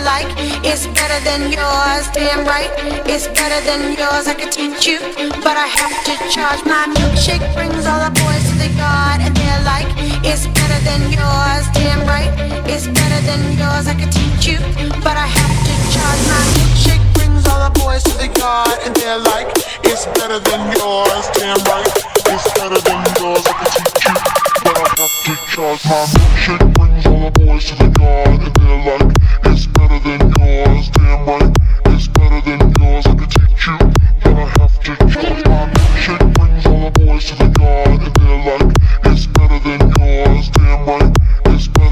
I like. It's better than yours, damn right. It's better than yours, I could teach you, but I have to charge. My milkshake brings all the boys to the yard, and they're like, it's better than yours, damn right. It's better than yours, I could teach you, but I have to charge. My milkshake brings all the boys to the yard, and they're like, it's better than yours, damn right. It's better than yours, I could teach you, but I have to charge. My milkshake brings all the boys to the yard, and they're like, it's better than yours, damn right. It's better than yours, I could teach you, but I have to charge. My milkshake brings all the boys to the yard, and they're like, it's better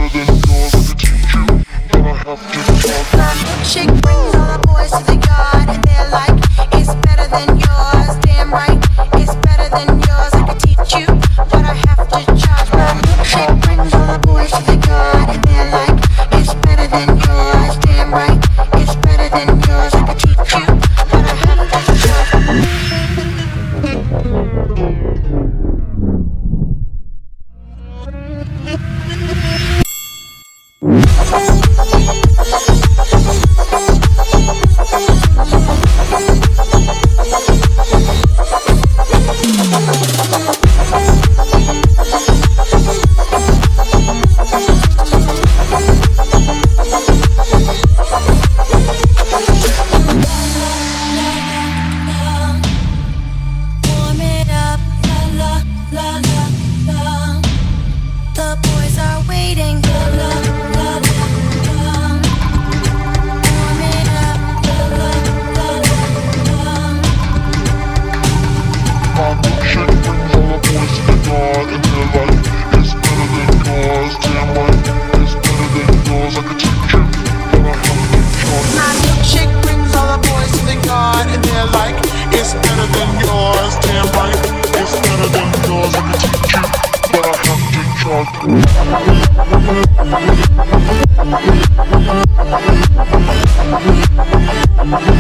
than yours, damn right. It's better than yours, I could teach you, but I have to charge. My milkshake brings all the boys to the yard, and they're like, it's better than yours, damn right. It's better than yours, I could teach you, but I have to charge. My milkshake brings all the boys to the yard, and they're like, it's better than yours, damn right. It's better than yours, I could teach you, but I have to